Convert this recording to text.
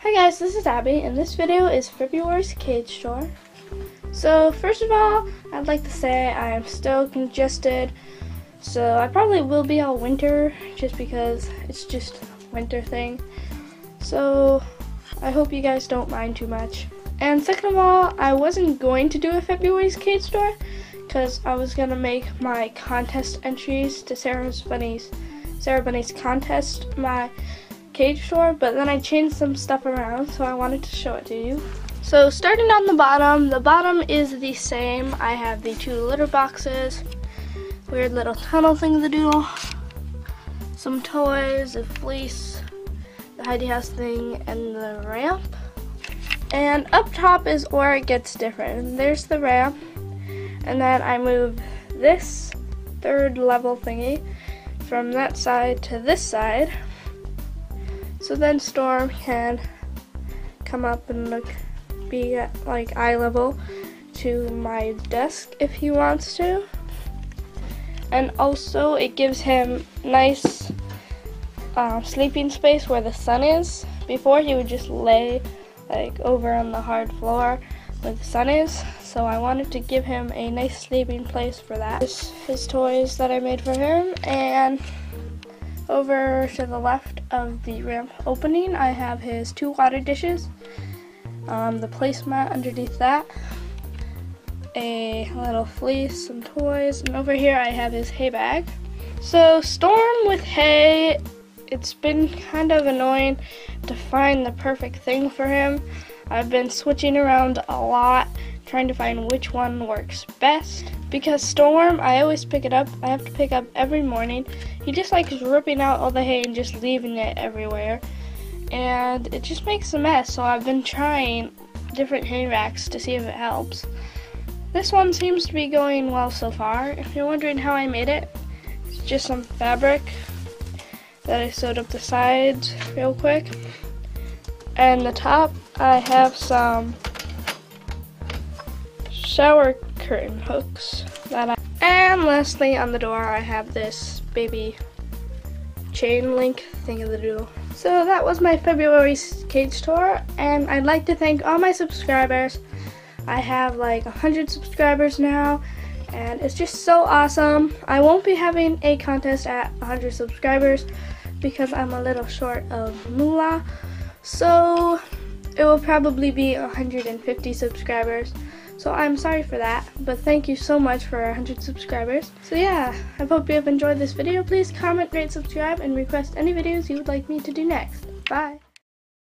Hi guys, this is Abby and this video is February's cage tour. So first of all, I'd like to say I am still congested, so I probably will be all winter just because it's just a winter thing. So I hope you guys don't mind too much. And second of all, I wasn't going to do a February's cage tour because I was going to make my contest entries to Sarah's Bunny's contest, my cage tour, but then I changed some stuff around, so I wanted to show it to you. So starting on the bottom is the same. I have the two litter boxes, weird little tunnel thing-a-doodle, some toys, a fleece, the Heidi House thing, and the ramp. And up top is where it gets different. There's the ramp, and then I move this third level thingy from that side to this side. So then Storm can come up and be at like eye level to my desk if he wants to. And also it gives him nice sleeping space where the sun is. Before he would just lay like over on the hard floor where the sun is. So I wanted to give him a nice sleeping place for that. This is his toys that I made for him. And over to the left of the ramp opening, I have his two water dishes, the placemat underneath that, a little fleece, some toys, and over here I have his hay bag. So Storm with hay, it's been kind of annoying to find the perfect thing for him. I've been switching around a lot, trying to find which one works best. Because Storm, I always pick it up. I have to pick up every morning. He just likes ripping out all the hay and just leaving it everywhere. And it just makes a mess, so I've been trying different hay racks to see if it helps. This one seems to be going well so far. If you're wondering how I made it, it's just some fabric that I sewed up the sides real quick. And the top, I have some shower curtain hooks and lastly on the door I have this baby chain link thing-a-doodle. So that was my February's cage tour, and I'd like to thank all my subscribers. I have like 100 subscribers now, and it's just so awesome. I won't be having a contest at 100 subscribers because I'm a little short of moolah, so it will probably be 150 subscribers. So I'm sorry for that, but thank you so much for 100 subscribers. So yeah, I hope you have enjoyed this video. Please comment, rate, subscribe, and request any videos you would like me to do next. Bye!